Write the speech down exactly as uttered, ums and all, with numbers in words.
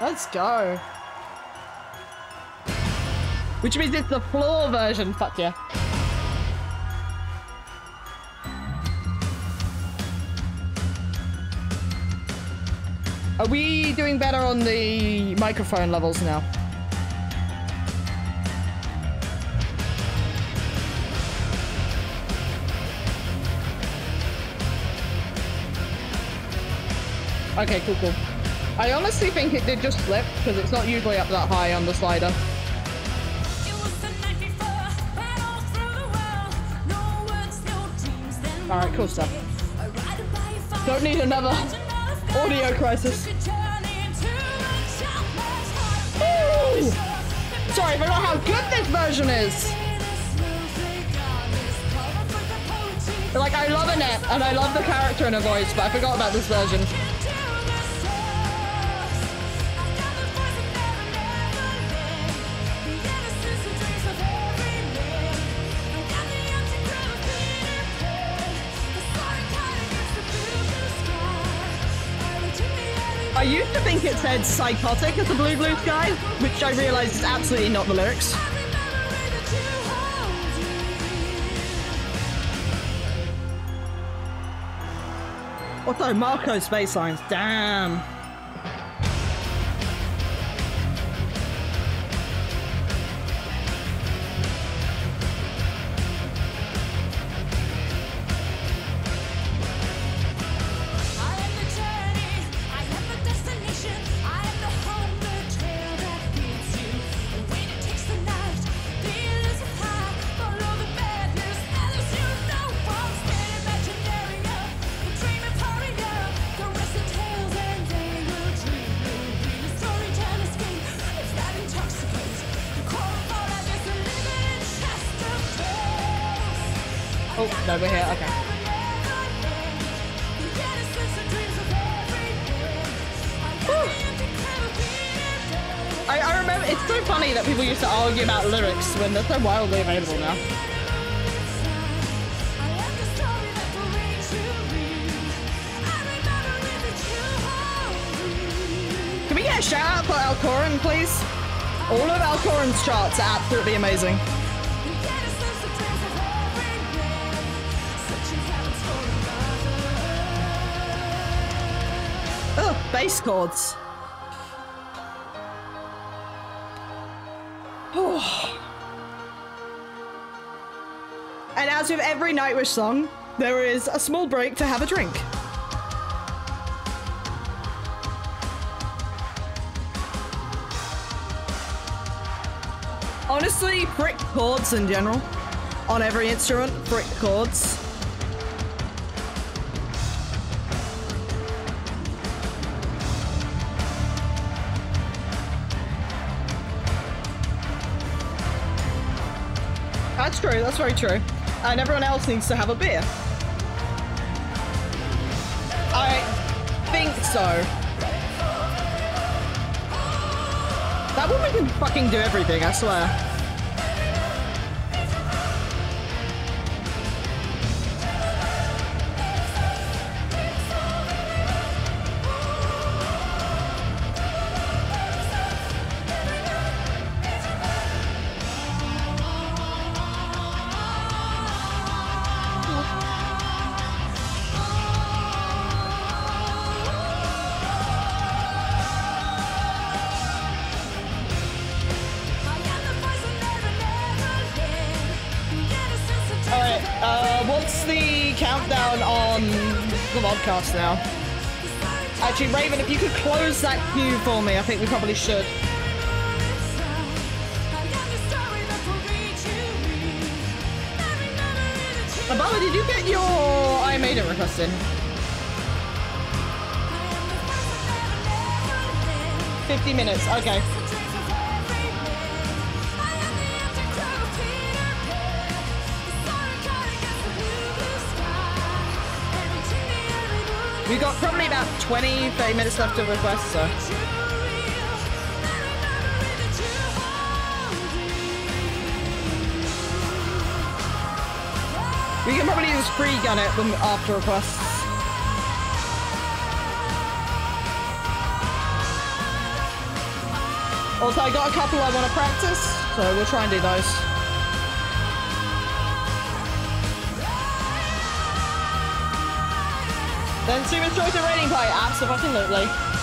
Let's go. Which means it's the floor version. Fuck yeah. Are we doing better on the microphone levels now? Okay, cool, cool. I honestly think it did just slip because it's not usually up that high on the slider. Alright, cool stuff. Don't need another audio crisis. Ooh. Sorry, I forgot how good this version is. Like, I love Annette and I love the character in her voice, but I forgot about this version. I used to think it said psychotic as the blue blue sky, which I realized is absolutely not the lyrics. Also, Marco's baselines, damn. Oh, no, we're here, okay. Whew. I, I remember, it's so funny that people used to argue about lyrics when they're so wildly available now. Can we get a shout out for Alcoran, please? All of Alcoran's charts are absolutely amazing. Bass chords. And as with every Nightwish song, there is a small break to have a drink. Honestly, brick chords in general. On every instrument, brick chords. That's true, that's very true. And everyone else needs to have a beer. I think so. That woman can fucking do everything, I swear. What's the countdown on the podcast now? Actually, Raven, if you could close that queue for me, I think we probably should. Abala, did you get your I Made It request in? fifty minutes, okay. We've got probably about twenty, thirty minutes left to request, so. We can probably just free gun it when, after requests. Also, I got a couple I want to practice, so we'll try and do those. Then super enjoy the rating play, absolutely.